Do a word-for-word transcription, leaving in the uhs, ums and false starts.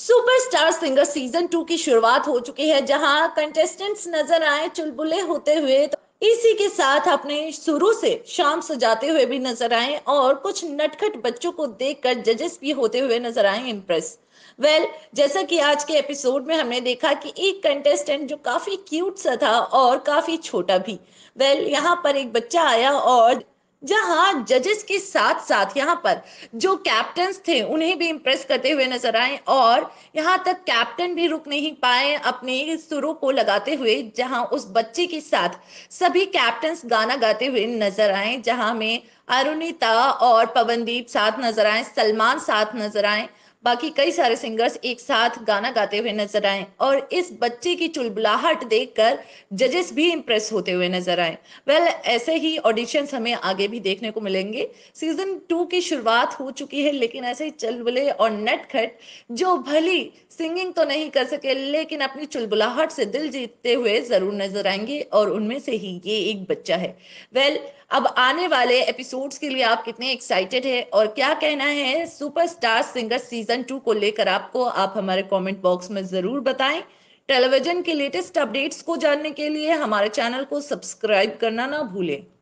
Superstar singer season two की शुरुआत हो चुकी है, जहां कंटेस्टेंट्स नजर आए चुलबुले होते हुए, तो इसी के साथ अपने शुरू से शाम सजाते हुए भी नजर आए और कुछ नटखट बच्चों को देखकर जजेस भी होते हुए नजर आए इम्प्रेस। वेल well, जैसा कि आज के एपिसोड में हमने देखा कि एक कंटेस्टेंट जो काफी क्यूट सा था और काफी छोटा भी, वेल well, यहाँ पर एक बच्चा आया और जहां जजेस के साथ साथ यहाँ पर जो कैप्टन्स थे उन्हें भी इम्प्रेस करते हुए नजर आए और यहाँ तक कैप्टन भी रुक नहीं पाए अपने सुरों को लगाते हुए, जहां उस बच्चे के साथ सभी कैप्टन्स गाना गाते हुए नजर आए, जहां में अरुणिता और पवनदीप साथ नजर आए, सलमान साथ नजर आए, बाकी कई सारे सिंगर्स एक साथ गाना गाते हुए नजर आए और इस बच्चे की चुलबुलाहट देखकर जजेस भी इम्प्रेस होते हुए नजर आए। वेल well, ऐसे ही ऑडिशंस हमें आगे भी देखने को मिलेंगे। सीजन टू की शुरुआत हो चुकी है, लेकिन ऐसे ही चुलबुले और नटखट जो भली सिंगिंग तो नहीं कर सके, लेकिन अपनी चुलबुलाहट से दिल जीतते हुए जरूर नजर आएंगे और उनमें से ही ये एक बच्चा है। वेल well, अब आने वाले एपिसोड्स के लिए आप कितने एक्साइटेड है और क्या कहना है सुपरस्टार सिंगर सीजन टू को लेकर आपको, आप हमारे कमेंट बॉक्स में जरूर बताएं। टेलीविजन के लेटेस्ट अपडेट्स को जानने के लिए हमारे चैनल को सब्सक्राइब करना ना भूलें।